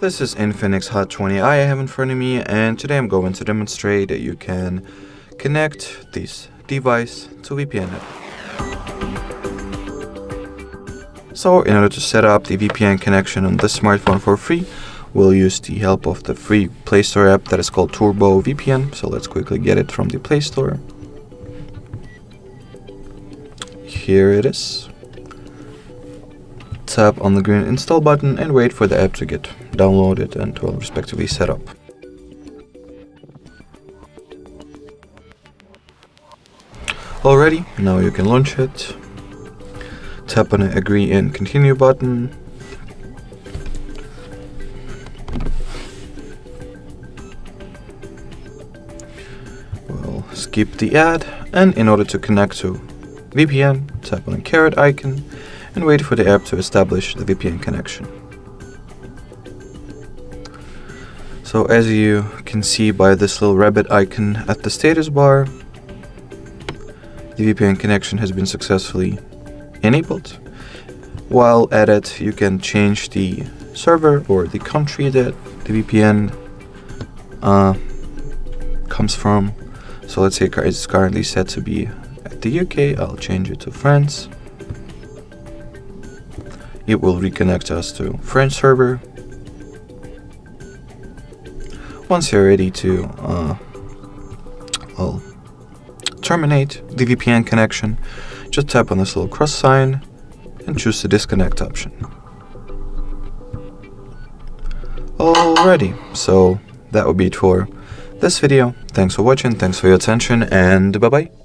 This is Infinix Hot 20i I have in front of me, and today I'm going to demonstrate that you can connect this device to VPN network. So in order to set up the VPN connection on this smartphone for free, we'll use the help of the free Play Store app that is called Turbo VPN. So let's quickly get it from the Play Store. Here it is. Tap on the green install button and wait for the app to get downloaded and will respectively set up. Alrighty, now you can launch it. Tap on the agree and continue button. We'll skip the ad, and in order to connect to VPN, tap on the caret icon and wait for the app to establish the VPN connection. So as you can see by this little rabbit icon at the status bar, the VPN connection has been successfully enabled. While at it, you can change the server or the country that the VPN comes from. So let's say it's currently set to be at the UK, I'll change it to France. It will reconnect us to French server. Once you're ready to I'll terminate the VPN connection, just tap on this little cross sign and choose the disconnect option. Alrighty, so that would be it for this video. Thanks for watching, thanks for your attention, and bye-bye.